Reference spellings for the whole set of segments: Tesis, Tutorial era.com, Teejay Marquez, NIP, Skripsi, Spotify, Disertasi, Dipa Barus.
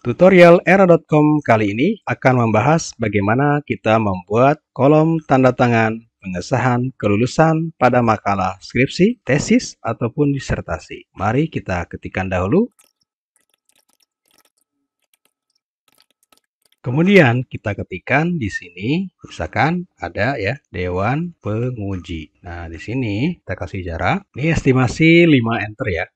Tutorial era.com kali ini akan membahas bagaimana kita membuat kolom tanda tangan pengesahan kelulusan pada makalah skripsi, tesis, ataupun disertasi. Mari kita ketikkan dahulu. Kemudian kita ketikkan di sini, misalkan ada ya, Dewan Penguji. Nah, di sini kita kasih jarak. Ini estimasi 5 enter ya.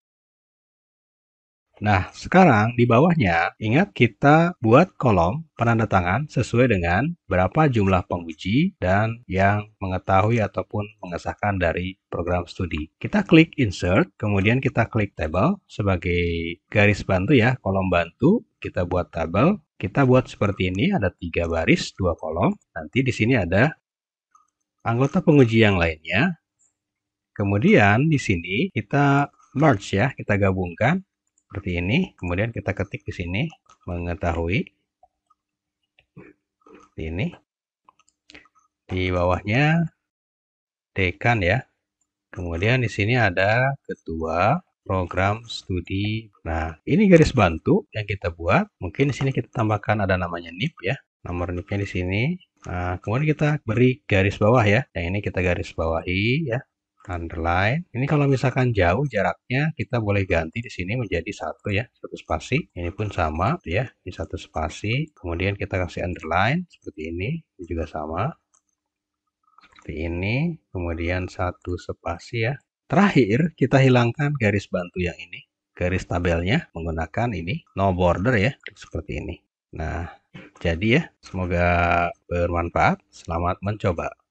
Nah, sekarang di bawahnya, ingat kita buat kolom penanda tangan sesuai dengan berapa jumlah penguji dan yang mengetahui ataupun mengesahkan dari program studi. Kita klik insert, kemudian kita klik table sebagai garis bantu ya, kolom bantu. Kita buat tabel, kita buat seperti ini, ada 3 baris, 2 kolom. Nanti di sini ada anggota penguji yang lainnya. Kemudian di sini kita merge ya, kita gabungkan. Seperti ini, kemudian kita ketik di sini, mengetahui, seperti ini, di bawahnya dekan ya, kemudian di sini ada ketua program studi. Nah, ini garis bantu yang kita buat, mungkin di sini kita tambahkan ada namanya NIP ya, nomor NIP-nya di sini. Nah, kemudian kita beri garis bawah ya, yang ini kita garis bawahi ya. Underline. Ini kalau misalkan jauh jaraknya kita boleh ganti di sini menjadi 1 ya, 1 spasi. Ini pun sama ya, di 1 spasi. Kemudian kita kasih underline seperti ini juga sama. Seperti ini, kemudian 1 spasi ya. Terakhir kita hilangkan garis bantu yang ini, garis tabelnya menggunakan ini no border ya, seperti ini. Nah, jadi ya, semoga bermanfaat. Selamat mencoba.